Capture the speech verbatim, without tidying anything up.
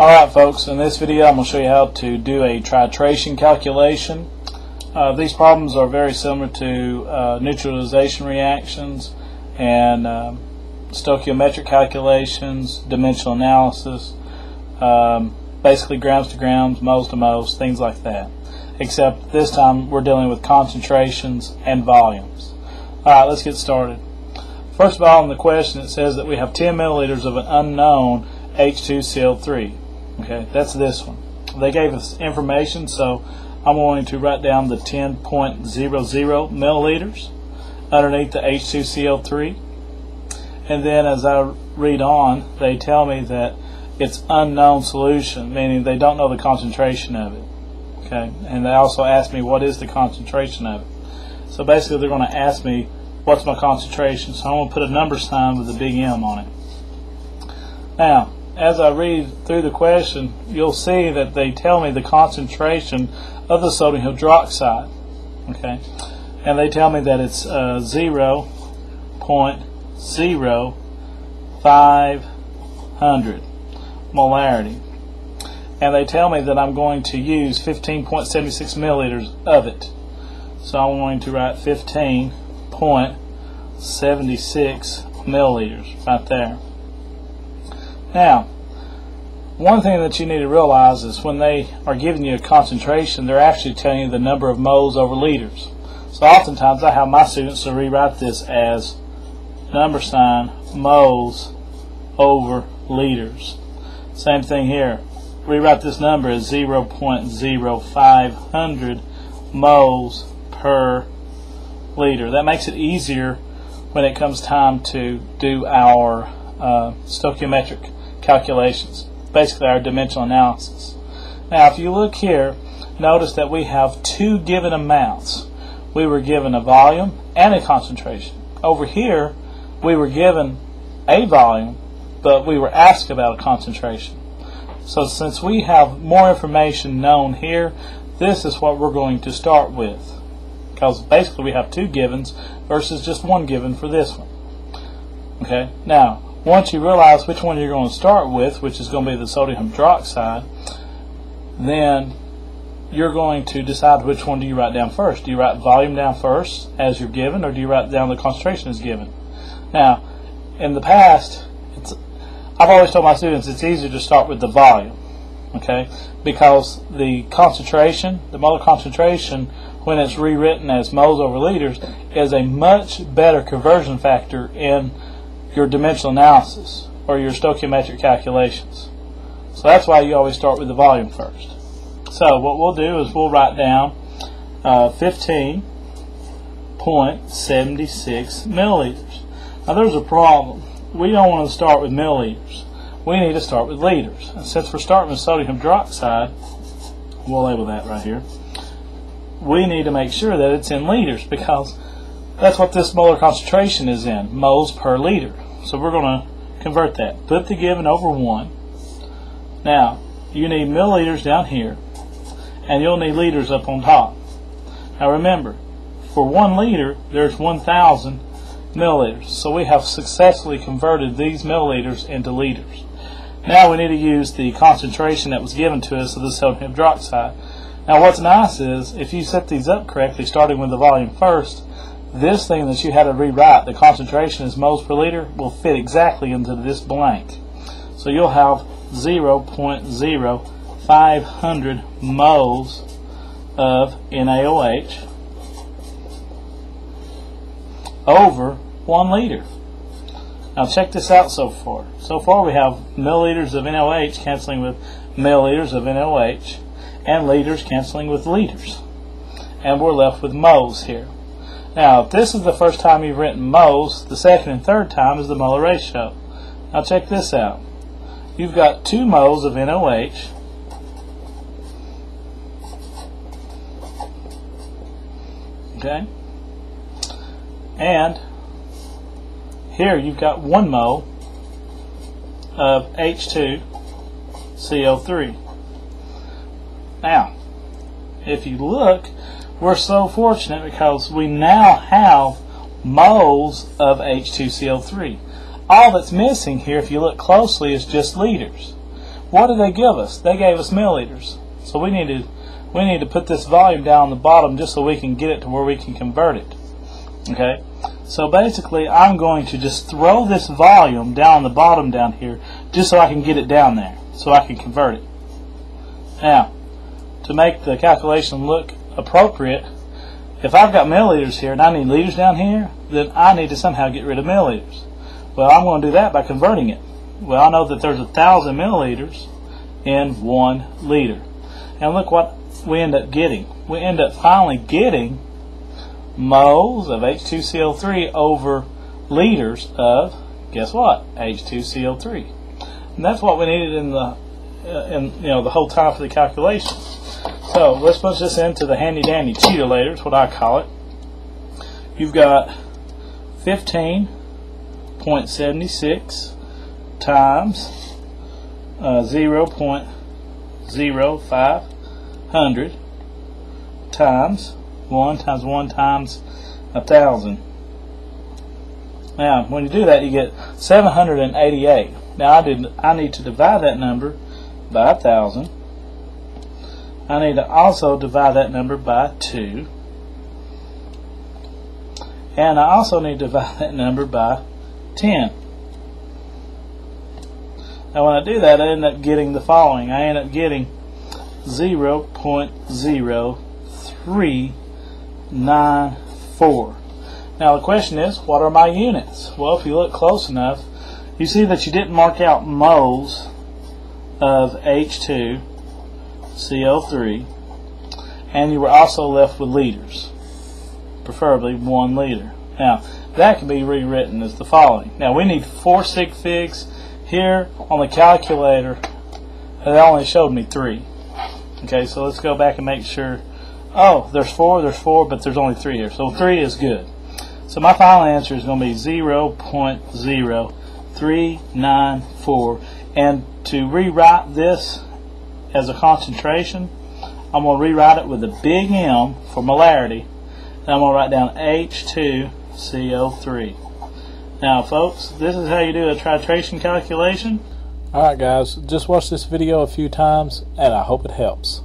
Alright folks, in this video I'm going to show you how to do a titration calculation. Uh, these problems are very similar to uh, neutralization reactions and uh, stoichiometric calculations, dimensional analysis, um, basically grams to grams, moles to moles, things like that. Except this time we're dealing with concentrations and volumes. Alright, let's get started. First of all, in the question it says that we have ten milliliters of an unknown H two C O three. Okay, that's this one. They gave us information, so I'm going to write down the ten point zero zero milliliters underneath the H two C O three. And then as I read on, they tell me that it's unknown solution, meaning they don't know the concentration of it. Okay, and they also ask me what is the concentration of it. So basically they're going to ask me what's my concentration, so I'm going to put a number sign with a big M on it. Now, as I read through the question, you'll see that they tell me the concentration of the sodium hydroxide, okay, and they tell me that it's uh, zero point zero five hundred molarity, and they tell me that I'm going to use fifteen point seven six milliliters of it, so I'm going to write fifteen point seven six milliliters right there. Now, one thing that you need to realize is when they are giving you a concentration, they're actually telling you the number of moles over liters. So oftentimes I have my students to rewrite this as number sign moles over liters. Same thing here. Rewrite this number as zero point zero five hundred moles per liter. That makes it easier when it comes time to do our uh, stoichiometric calculations, basically our dimensional analysis. Now if you look here, notice that we have two given amounts. We were given a volume and a concentration. Over here we were given a volume, but we were asked about a concentration. So since we have more information known here, this is what we're going to start with, because basically we have two givens versus just one given for this one. Okay, now once you realize which one you're going to start with, which is going to be the sodium hydroxide, then you're going to decide which one do you write down first. Do you write volume down first as you're given, or do you write down the concentration as given? Now, in the past, it's, I've always told my students it's easier to start with the volume, okay, because the concentration, the molar concentration, when it's rewritten as moles over liters, is a much better conversion factor in your dimensional analysis or your stoichiometric calculations. So that's why you always start with the volume first. So what we'll do is we'll write down uh, fifteen point seven six milliliters. Now there's a problem. We don't want to start with milliliters. We need to start with liters. And since we're starting with sodium hydroxide, we'll label that right here, we need to make sure that it's in liters, because that's what this molar concentration is in, moles per liter. So we're going to convert that. Put the given over one. Now, you need milliliters down here, and you'll need liters up on top. Now remember, for one liter, there's one thousand milliliters. So we have successfully converted these milliliters into liters. Now we need to use the concentration that was given to us of the sodium hydroxide. Now what's nice is, if you set these up correctly, starting with the volume first, this thing that you had to rewrite, the concentration is moles per liter, will fit exactly into this blank. So you'll have zero point zero five hundred moles of NaOH over one liter. Now check this out so far. So far we have milliliters of NaOH canceling with milliliters of NaOH, and liters canceling with liters. And we're left with moles here. Now, if this is the first time you've written moles, the second and third time is the molar ratio. Now check this out. You've got two moles of NaOH okay, and here you've got one mole of H two C O three. Now, if you look, we're so fortunate because we now have moles of H two C O three. All that's missing here, if you look closely, is just liters. what did they give us? They gave us milliliters. So we need to we need to put this volume down on the bottom just so we can get it to where we can convert it. Okay. So basically, I'm going to just throw this volume down the bottom down here just so I can get it down there, so I can convert it. Now, to make the calculation look appropriate, if I've got milliliters here and I need liters down here, then I need to somehow get rid of milliliters. Well, I'm going to do that by converting it. Well, I know that there's a thousand milliliters in one liter. And look what we end up getting. We end up finally getting moles of H two C O three over liters of, guess what, H two C O three. And that's what we needed in the uh, in you know the whole time for the calculation. So let's punch this into the handy dandy cheatolator, is what I call it. You've got fifteen point seven six times uh, zero point zero five hundred times one times one times a thousand. Now, when you do that, you get seven hundred eighty-eight. Now, I did. I need to divide that number by a thousand. I need to also divide that number by two, and I also need to divide that number by ten. Now, when I do that, I end up getting the following. I end up getting zero point zero three. Nine four. Now the question is, what are my units? Well, if you look close enough, you see that you didn't mark out moles of H two C O three, and you were also left with liters, preferably one liter. Now that can be rewritten as the following. Now we need four sig figs here on the calculator, and it only showed me three. Okay, so let's go back and make sure. Oh, there's four, there's four, but there's only three here. So three is good. So my final answer is going to be zero point zero three nine four. And to rewrite this as a concentration, I'm going to rewrite it with a big M for molarity. And I'm going to write down H two C O three. Now, folks, this is how you do a titration calculation. All right, guys, just watch this video a few times, and I hope it helps.